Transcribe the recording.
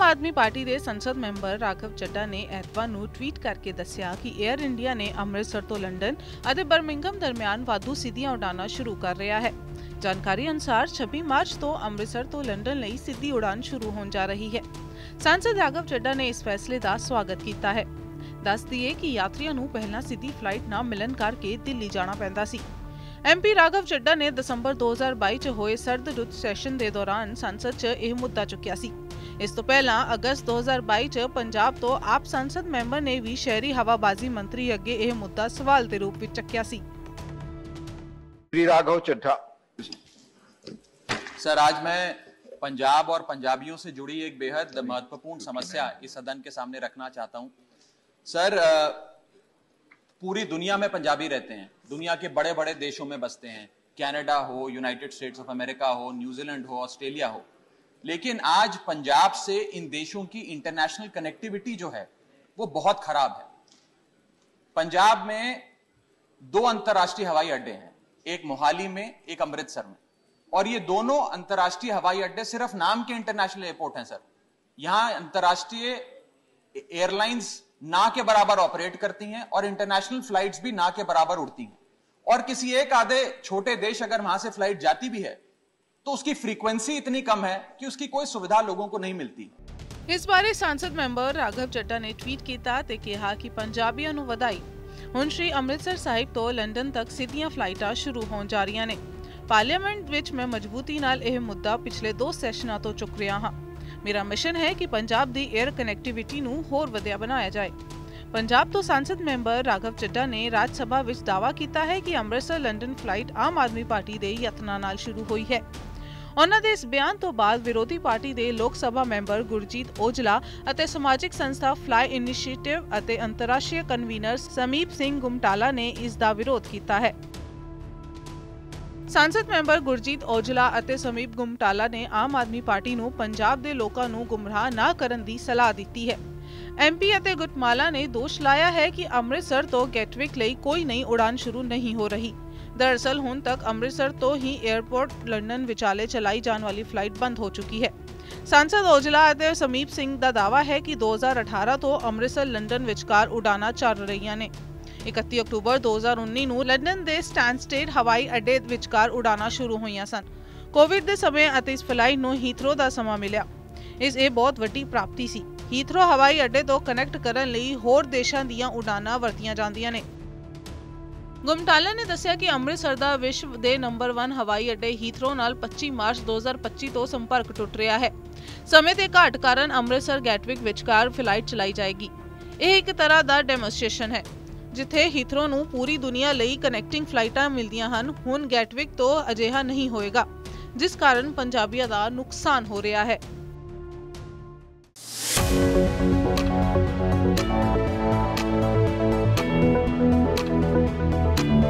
Aam Aadmi party ਦੇ ਸੰਸਦ member Raghav Chadha ਨੇ ਐਤਵਾਰ ਨੂੰ ਟਵੀਟ ਕਰਕੇ ਦੱਸਿਆ ਕਿ 에ਅਰ ਇੰਡੀਆ ਨੇ ਅੰਮ੍ਰਿਤਸਰ ਤੋਂ ਲੰਡਨ ਅਤੇ ਬਰਮਿੰਘਮ ਦਰਮਿਆਨ ਵਾਧੂ ਸਿੱਧੀਆਂ ਉਡਾਨਾਂ ਸ਼ੁਰੂ ਕਰ ਰਿਹਾ ਹੈ। जानकारी अनुसार 26 मार्च तो अमृतसर तो लंदन लई सीधी उड़ान शुरू होने जा रही है। सांसद राघव चड्ढा ने इस फैसले का स्वागत किया है। दस दिए कि यात्रियों को पहला सीधी फ्लाइट ना मिलन करके दिल्ली जाना पैंदा सी। MP राघव चड्ढा ने दिसंबर 2022 च होए सर्द रुत सैशन के दौरान संसद च यह मुद्दा चुकया सी। इस तो पहला अगस्त 2022 च पंजाब तो आप संसद मैंबर ने भी शहरी हवाबाजी मंत्री अगे यह मुद्दा सवाल के रूप में चुकया सी। राघव चड्ढा सर, आज मैं पंजाब और पंजाबियों से जुड़ी एक बेहद महत्वपूर्ण समस्या इस सदन के सामने रखना चाहता हूं। सर, पूरी दुनिया में पंजाबी रहते हैं, दुनिया के बड़े बड़े देशों में बसते हैं, कनाडा हो, यूनाइटेड स्टेट्स ऑफ अमेरिका हो, न्यूजीलैंड हो, ऑस्ट्रेलिया हो, लेकिन आज पंजाब से इन देशों की इंटरनेशनल कनेक्टिविटी जो है वो बहुत खराब है। पंजाब में 2 अंतर्राष्ट्रीय हवाई अड्डे हैं, एक मोहाली में, एक अमृतसर में, और ये दोनों अंतर्राष्ट्रीय हवाई अड्डे सिर्फ नाम के इंटरनेशनल एयरपोर्ट हैं सर। यहाँ अंतर्राष्ट्रीय एयरलाइंस ना के बराबर ऑपरेट करती हैं और इंटरनेशनल फ्लाइट्स भी ना के बराबर उड़ती हैं, और किसी एक आधे छोटे देश अगर वहां से फ्लाइट जाती भी है तो उसकी फ्रीक्वेंसी इतनी कम है कि उसकी कोई सुविधा लोगों को नहीं मिलती। इस बारे सांसद मैंबर राघव चड्ढा ने ट्वीट किया ते कहा कि पंजाबियों नूं वधाई, हुण श्री अमृतसर साहिब तो लंदन तक सीधियां फ्लाइटां शुरू हो जा रही ने। पार्लियामेंट विच मैं मजबूती नाल यह मुद्दा पिछले 2 सैशनां तो चुक रहा हाँ। मेरा मिशन है कि पंजाब दी एयर कनेक्टिविटी नूं होर वधिया बनाया जाए। पंजाब तो सांसद मैंबर राघव चड्ढा ने राज सभा विच दावा कीता है कि अमृतसर लंदन फ्लाइट आम आदमी पार्टी दे यत्नां नाल शुरू हुई है। उन्हां दे इस बयान तो बाद विरोधी पार्टी दे लोक सभा मैंबर गुरजीत औजला अते समाजिक संस्था फ्लाई इनिशिएटिव अते अंतर्राष्ट्रीय कन्वीनर समीप सिंह गुमटाला ने इस दा विरोध कीता है। सांसद मैंबर गुरजीत औजला अते समीप गुमटाला ने आम आदमी पार्टी नूं पंजाब दे लोकां नूं गुमराह ना करन दी सलाह दित्ती है। MP अते गुटमाला ने दोष लाया है कि अमृतसर तो गैटविक लई कोई नई उड़ान शुरू नहीं हो रही। दरअसल हुण तक अमृतसर तो ही एयरपोर्ट लंदन विचाले चलाई जाने वाली फ्लाइट बंद हो चुकी है। सांसद औजला अते समीप सिंह दा दावा है कि 2018 तो अमृतसर लंदन विचकार उड़ाना चल रही ने। 31 अक्टूबर 2019 ਨੂੰ ਲੰਡਨ ਦੇ ਸਟੈਂਸਟੇਡ ਹਵਾਈ ਅੱਡੇ ਵਿਚਕਾਰ ਉਡਾਨਾਂ ਸ਼ੁਰੂ ਹੋਈਆਂ ਸਨ। ਕੋਵਿਡ ਦੇ ਸਮੇਂ ਅਤੇ ਇਸ ਫਲਾਈਟ ਨੂੰ ਹੀਥ੍ਰੋ ਦਾ ਸਮਾਂ ਮਿਲਿਆ। ਇਹ ਬਹੁਤ ਵੱਡੀ ਪ੍ਰਾਪਤੀ ਸੀ। ਹੀਥ੍ਰੋ ਹਵਾਈ ਅੱਡੇ ਤੋਂ ਕਨੈਕਟ ਕਰਨ ਲਈ ਹੋਰ ਦੇਸ਼ਾਂ ਦੀਆਂ ਉਡਾਨਾਂ ਵਰਤੀਆਂ ਜਾਂਦੀਆਂ ਨੇ। ਗੁਮਟਾਲਾ ਨੇ ਦੱਸਿਆ ਕਿ ਅੰਮ੍ਰਿਤਸਰ ਦਾ ਵਿਸ਼ਵ ਦੇ ਨੰਬਰ 1 ਹਵਾਈ ਅੱਡੇ ਹੀਥ੍ਰੋ ਨਾਲ 25 ਮਾਰਚ 2025 ਤੋਂ ਸੰਪਰਕ ਟੁੱਟ ਰਿਹਾ ਹੈ। ਸਮੇਂ ਦੇ ਘਾਟ ਕਾਰਨ ਅੰਮ੍ਰਿਤਸਰ ਗੈਟਵਿਕ ਵਿਚਕਾਰ ਫਲਾਈਟ ਚਲਾਈ ਜਾਏਗੀ। ਇਹ ਇੱਕ ਤਰ੍ਹਾਂ ਦਾ ਡੈਮੋਨਸਟ੍ਰੇਸ਼ਨ ਹੈ। जिथे हीथ्रो नूं पूरी दुनिया लई कनैक्टिंग फ्लाइटां मिलदियां हन, हुण गैटविक तो अजिहा नहीं होएगा, जिस कारण पंजाबियां दा नुकसान हो रहा है।